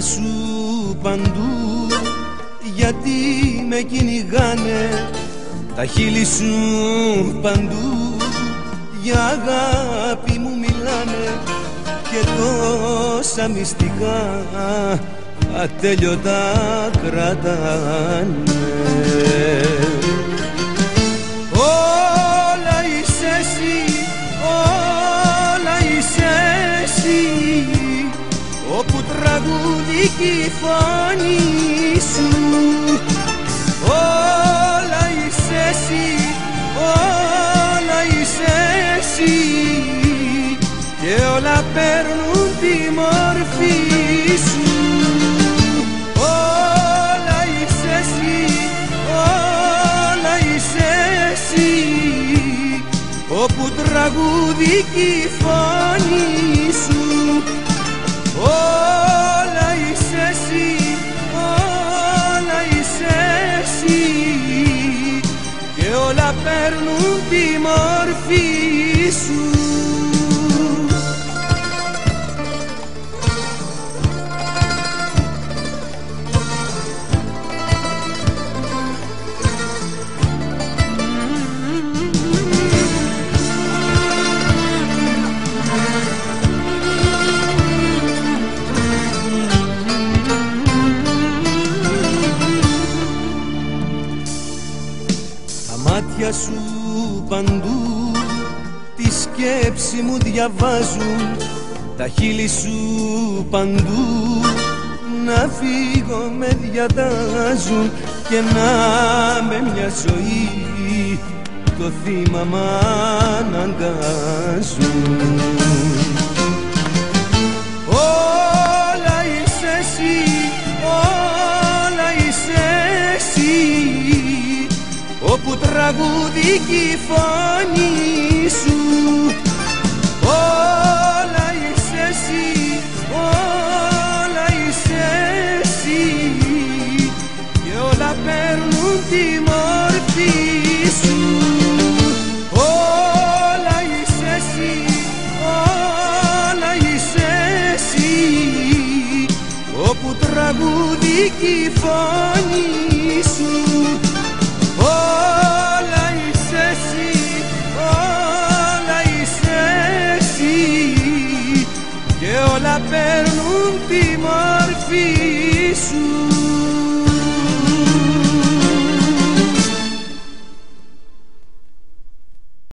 μάτια σου παντού. Γιατί με κυνηγάνε τα χείλη σου παντού. Για αγάπη μου μιλάνε και τόσα μυστικά ατέλειωτα κρατάνε. Όλα είσαι εσύ, όλα είσαι εσύ, όπου τραγούδι κι η φωνή σου. Όλα είσαι εσύ, όλα είσαι εσύ, και όλα παίρνουν τη μορφή σου. Όπου τραγούδι κι η φωνή σου. Όλα είσαι εσύ, όλα είσαι εσύ, και όλα παίρνουν τη μορφή σου. Σου παντού τη σκέψη μου διαβάζουν, τα χείλη σου παντού να φύγω με διατάζουν, και να με μια ζωή το θύμα μ' αναγκάζουν. Όλα είσαι εσύ, όλα είσαι εσύ, όπου τραγούδι κι η φωνή σου. Όλα είσαι εσύ, όλα είσαι εσύ, και όλα παίρνουν τη μορφή σου. Όλα είσαι εσύ, όλα είσαι εσύ, όπου τραγούδι κι η φωνή σου. Όλα είσαι εσύ, όλα είσαι εσύ, και όλα παίρνουν τη μορφή σου.